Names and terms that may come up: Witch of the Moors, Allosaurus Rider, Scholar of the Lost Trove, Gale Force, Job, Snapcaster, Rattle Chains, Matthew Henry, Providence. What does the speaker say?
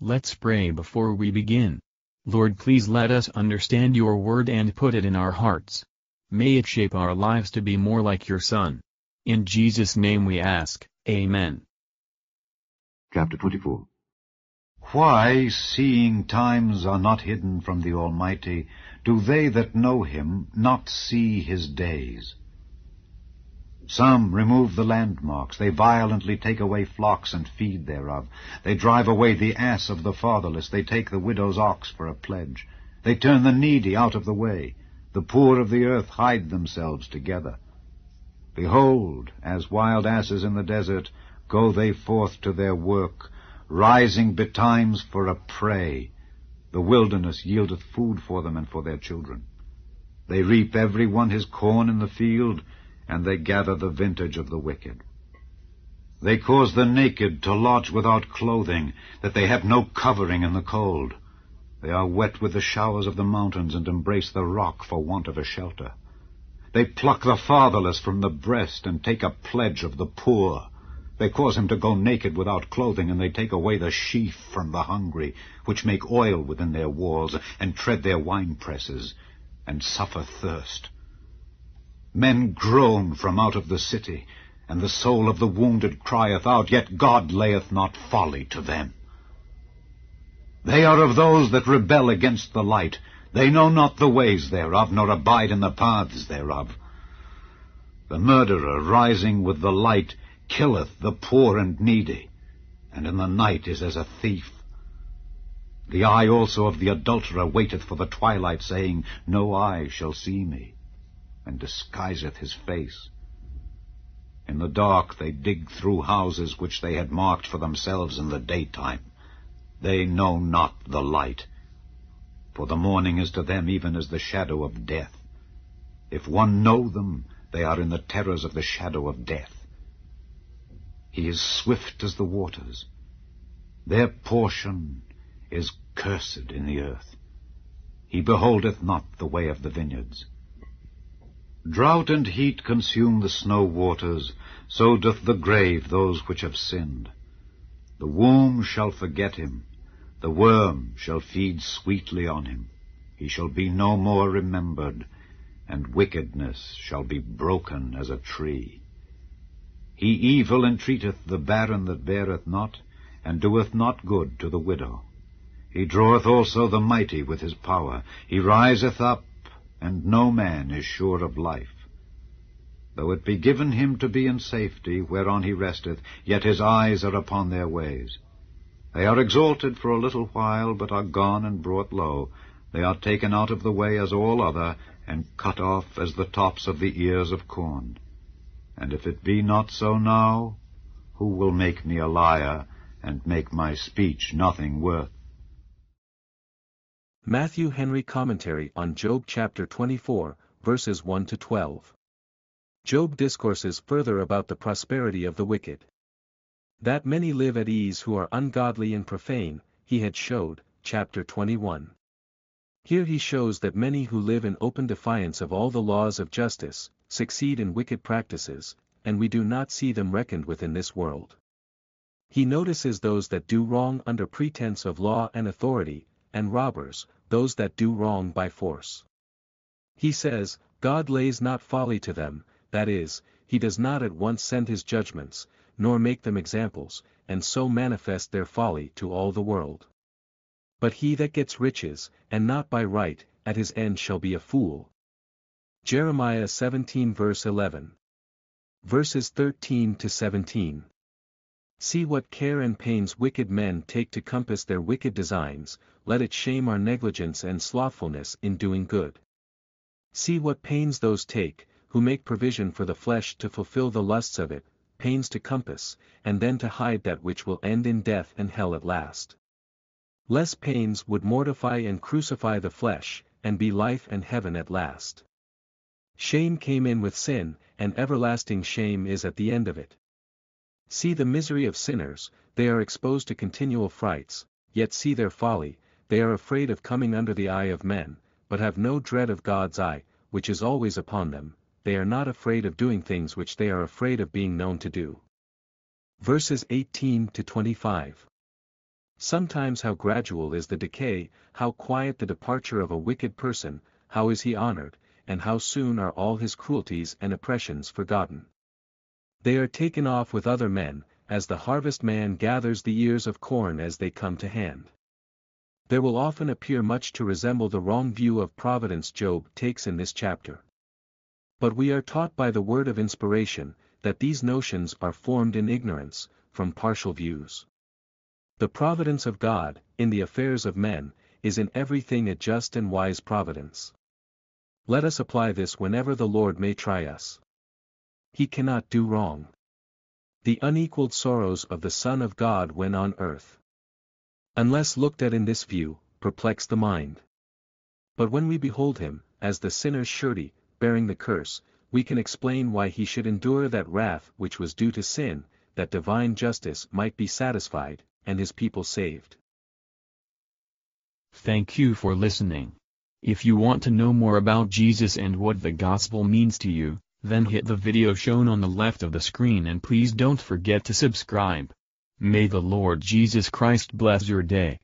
Let's pray before we begin. Lord, please let us understand your word and put it in our hearts. May it shape our lives to be more like your Son. In Jesus' name we ask, Amen. Chapter 24. Why, seeing times are not hidden from the Almighty, do they that know him not see his days? Some remove the landmarks, they violently take away flocks and feed thereof. They drive away the ass of the fatherless, they take the widow's ox for a pledge. They turn the needy out of the way, the poor of the earth hide themselves together. Behold, as wild asses in the desert, go they forth to their work, rising betimes for a prey. The wilderness yieldeth food for them and for their children. They reap every one his corn in the field, and they gather the vintage of the wicked. They cause the naked to lodge without clothing, that they have no covering in the cold. They are wet with the showers of the mountains, and embrace the rock for want of a shelter. They pluck the fatherless from the breast, and take a pledge of the poor. They cause him to go naked without clothing, and they take away the sheaf from the hungry, which make oil within their walls, and tread their winepresses, and suffer thirst. Men groan from out of the city, and the soul of the wounded crieth out, yet God layeth not folly to them. They are of those that rebel against the light. They know not the ways thereof, nor abide in the paths thereof. The murderer, rising with the light, killeth the poor and needy, and in the night is as a thief. The eye also of the adulterer waiteth for the twilight, saying, No eye shall see me, and disguiseth his face. In the dark they dig through houses which they had marked for themselves in the daytime. They know not the light, for the morning is to them even as the shadow of death. If one know them, they are in the terrors of the shadow of death. He is swift as the waters. Their portion is cursed in the earth. He beholdeth not the way of the vineyards. Drought and heat consume the snow waters, so doth the grave those which have sinned. The womb shall forget him, the worm shall feed sweetly on him. He shall be no more remembered, and wickedness shall be broken as a tree. He evil entreateth the barren that beareth not, and doeth not good to the widow. He draweth also the mighty with his power. He riseth up, and no man is sure of life. Though it be given him to be in safety, whereon he resteth, yet his eyes are upon their ways. They are exalted for a little while, but are gone and brought low. They are taken out of the way as all other, and cut off as the tops of the ears of corn. And if it be not so now, who will make me a liar, and make my speech nothing worth? Matthew Henry Commentary on Job chapter 24, verses 1-12. Job discourses further about the prosperity of the wicked. That many live at ease who are ungodly and profane, he had showed, chapter 21. Here he shows that many who live in open defiance of all the laws of justice, succeed in wicked practices, and we do not see them reckoned with in this world. He notices those that do wrong under pretense of law and authority, and robbers, those that do wrong by force. He says, God lays not folly to them, that is, he does not at once send his judgments, nor make them examples, and so manifest their folly to all the world. But he that gets riches, and not by right, at his end shall be a fool. Jeremiah 17 verse 11. Verses 13-17. See what care and pains wicked men take to compass their wicked designs, let it shame our negligence and slothfulness in doing good. See what pains those take, who make provision for the flesh to fulfill the lusts of it, pains to compass, and then to hide that which will end in death and hell at last. Less pains would mortify and crucify the flesh, and be life and heaven at last. Shame came in with sin, and everlasting shame is at the end of it. See the misery of sinners, they are exposed to continual frights, yet see their folly, they are afraid of coming under the eye of men, but have no dread of God's eye, which is always upon them, they are not afraid of doing things which they are afraid of being known to do. Verses 18-25. Sometimes how gradual is the decay, how quiet the departure of a wicked person, how is he honored, and how soon are all his cruelties and oppressions forgotten. They are taken off with other men, as the harvestman gathers the ears of corn as they come to hand. There will often appear much to resemble the wrong view of providence Job takes in this chapter. But we are taught by the word of inspiration, that these notions are formed in ignorance, from partial views. The providence of God, in the affairs of men, is in everything a just and wise providence. Let us apply this whenever the Lord may try us. He cannot do wrong. The unequaled sorrows of the Son of God when on earth, unless looked at in this view, perplex the mind. But when we behold him, as the sinner's surety, bearing the curse, we can explain why he should endure that wrath which was due to sin, that divine justice might be satisfied, and his people saved. Thank you for listening. If you want to know more about Jesus and what the gospel means to you, then hit the video shown on the left of the screen, and please don't forget to subscribe. May the Lord Jesus Christ bless your day.